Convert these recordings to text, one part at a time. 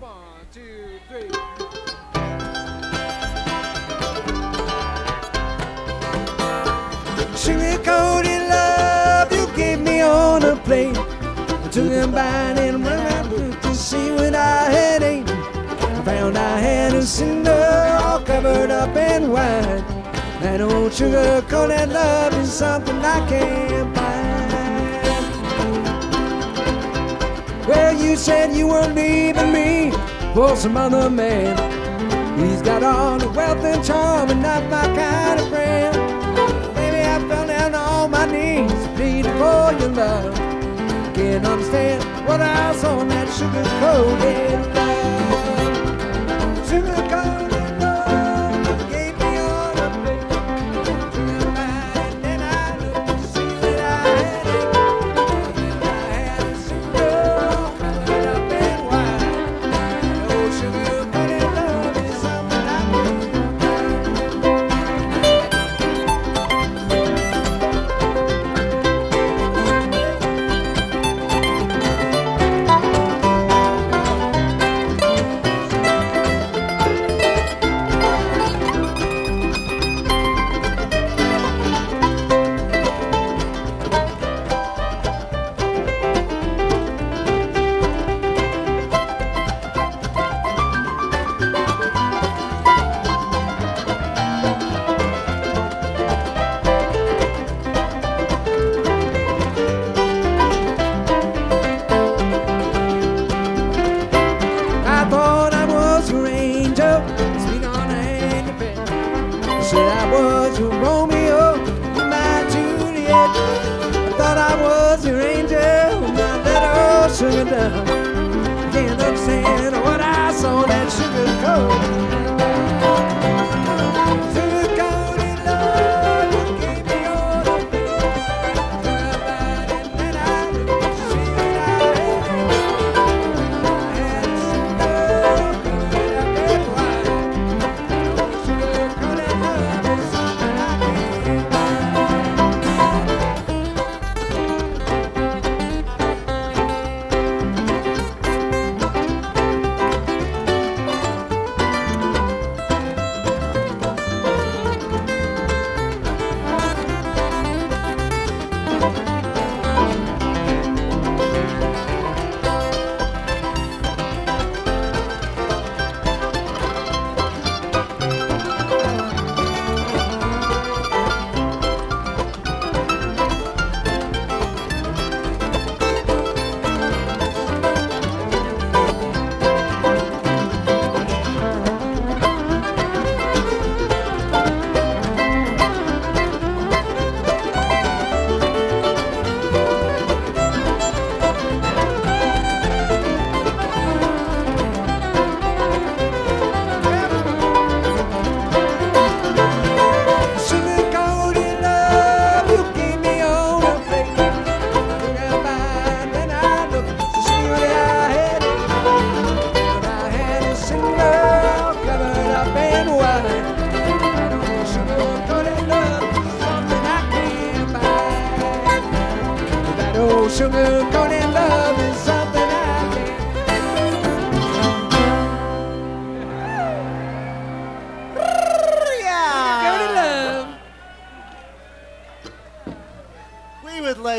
1, 2, 3. Sugar-coated love you gave me on a plate. I took a bite and ran out to see what I had ate. I found I had a cinder all covered up in wine. That old sugar-coated love is something I can't buy. Well, you said you were leaving me for some other man. He's got all the wealth and charm and not my kind of friend. Baby, I fell down on my knees pleading for your love. Can't understand what I saw in that sugar-coated love. Sugar-coated love gave me all the pain. To the mind and I looked to see that I had it.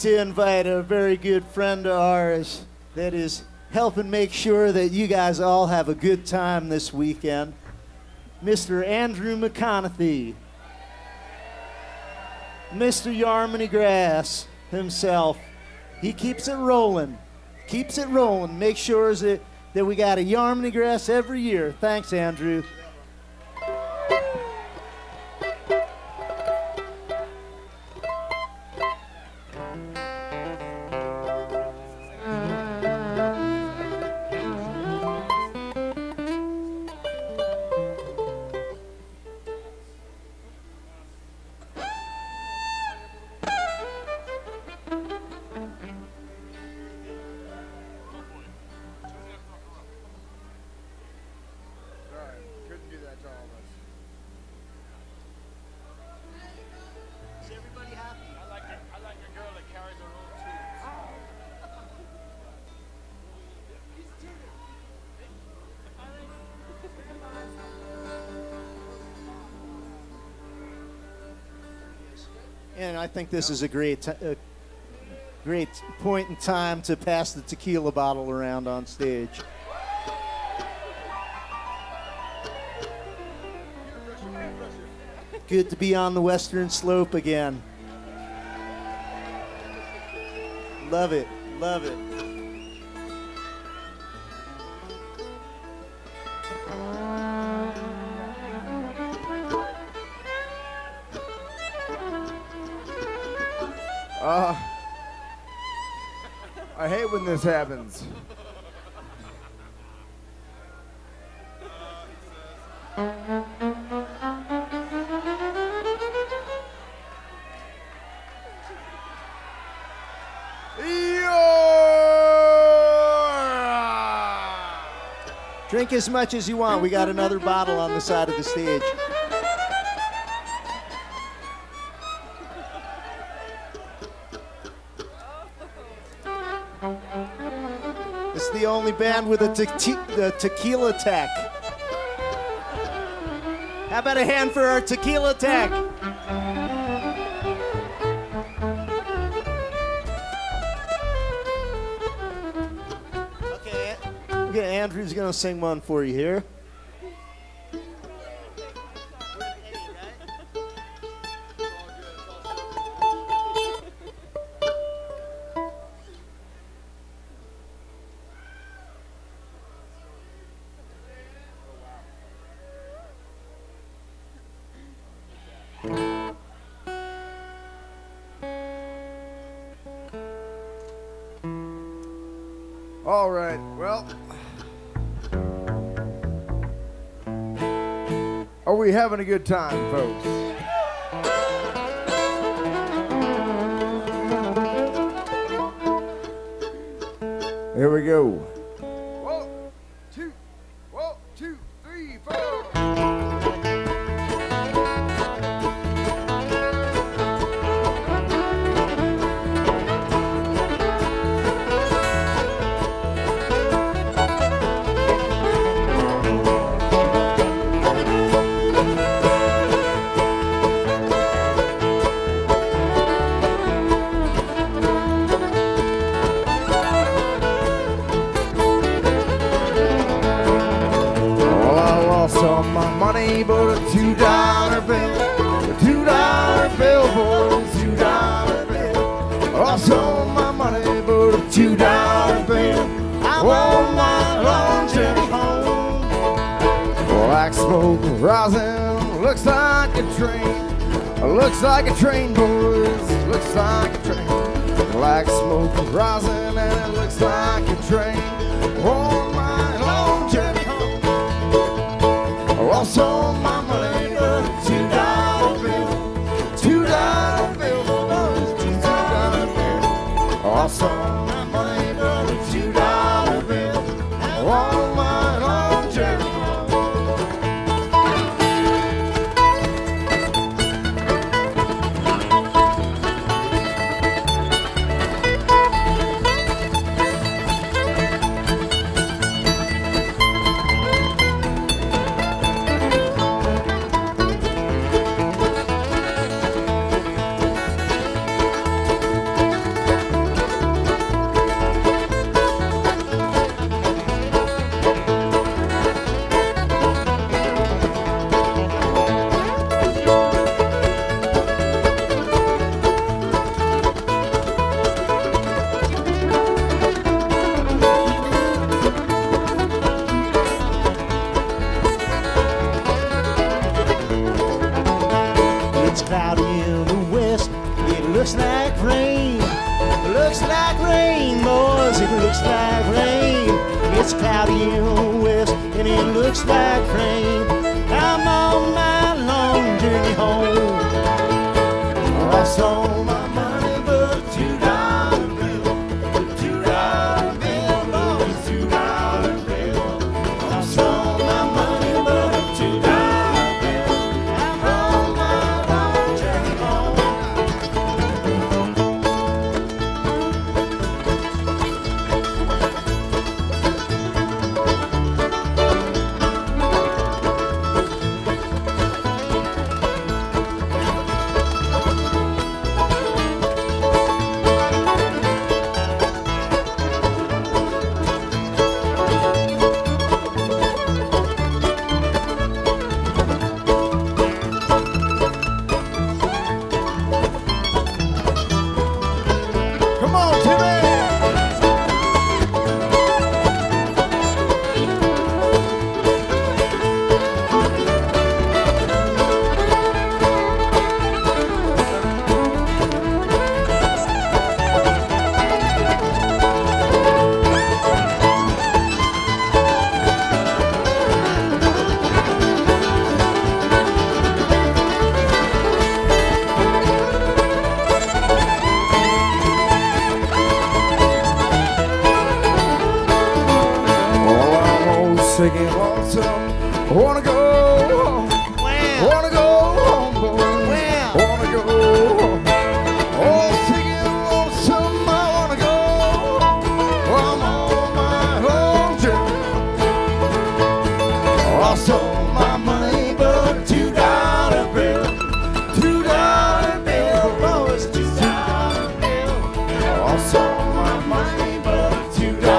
To invite a very good friend of ours that is helping make sure that you guys all have a good time this weekend, Mr. Andrew McConathy, Mr. Yarmony Grass himself. He keeps it rolling, makes sure that we got a Yarmony Grass every year. Thanks, Andrew. And I think this is a great point in time to pass the tequila bottle around on stage. Good to be on the Western Slope again. Love it, love it. I hate when this happens. Drink as much as you want. We got another bottle on the side of the stage. It's the only band with a tequila tech. How about a hand for our tequila tech? Okay, Andrew's gonna sing one for you here. All right, well, are we having a good time, folks? Here we go. But a $2 bill, a $2 bill, boy, a $2 bill. I sold my money, but a $2 bill. I'm on my lawn chair home. Black smoke rising, looks like a train. Looks like a train, boys, looks like a train. Black smoke rising and it looks like a train. On my lawn chair home. I sold taking long time. I wanna go home. Wow. Wanna go home, boy. Wow. Wanna go home. Oh, taking long time. I wanna go home. I'm on my own job. Lost all my money, but $2 bill, $2 bill, oh, it's $2 bill. Lost all my money, but $2.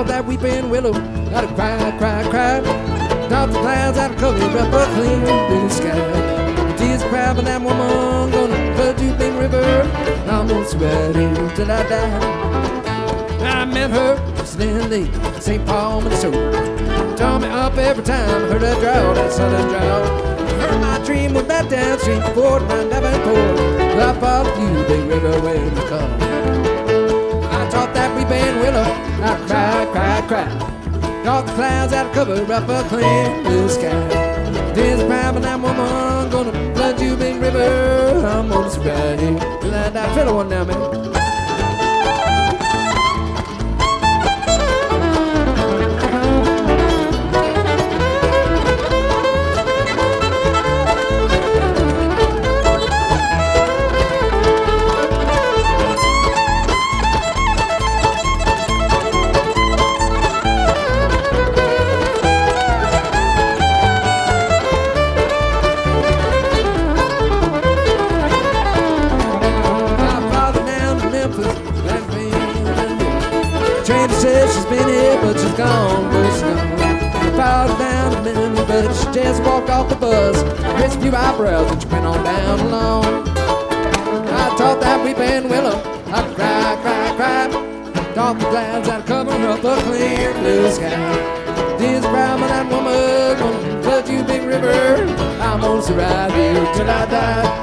All that weeping willow, gotta cry, cry, cry. Dark the clouds out of cover, rubber clean blue sky. Tears cry, but that woman gonna flood you big river. I'm gonna sweat it till I die. I met her, Slim St. Paul, Minnesota. Tore me up every time, heard her draw that southern draw. Heard my dream went back downstream, toward my Davenport. I followed you, big river, way in the car. Taught that we been willow, I cry, cry, cry. Dark the clouds out of cover, up a clean blue sky. There's a prime and that woman gonna flood you, big river. I'm gonna spread it till I die. Fiddle one now, man. Baby says she's been here, but she's gone, but she's gone. Falls down a minute, but she just walked off the bus. Raised a few eyebrows and she went on down alone. I taught that weeping willow I could cry, cry, cry. Taught the clouds that cover up the clear blue sky. This brown man and woman gonna flood you, big river. I'm gonna survive you till I die.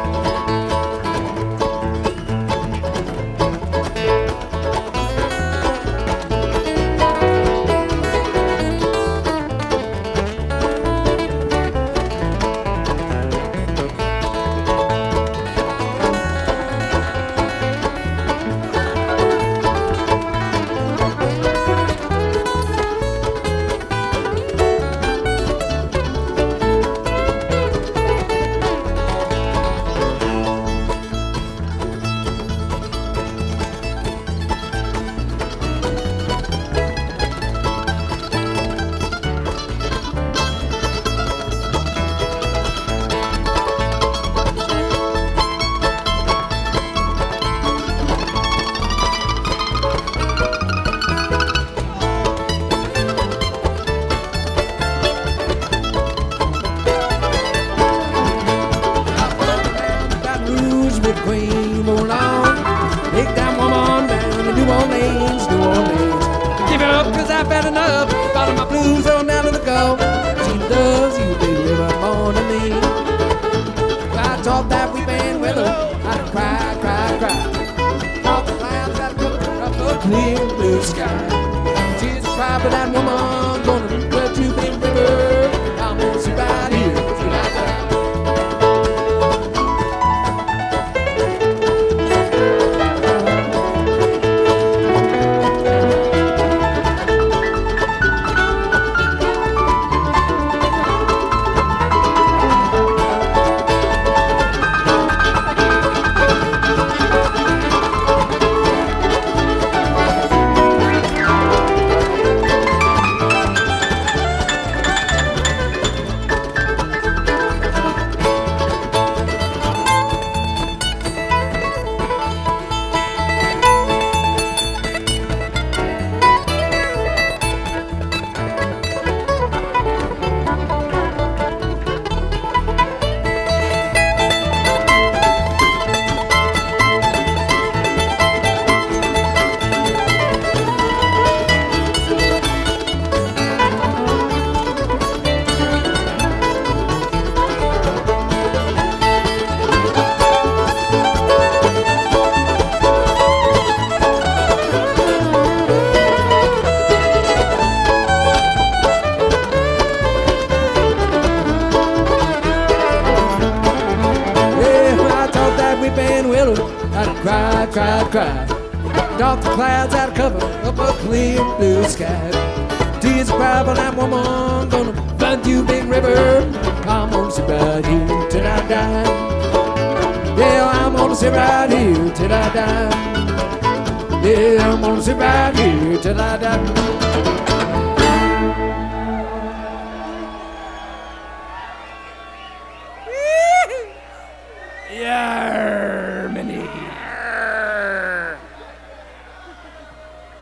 Yeah.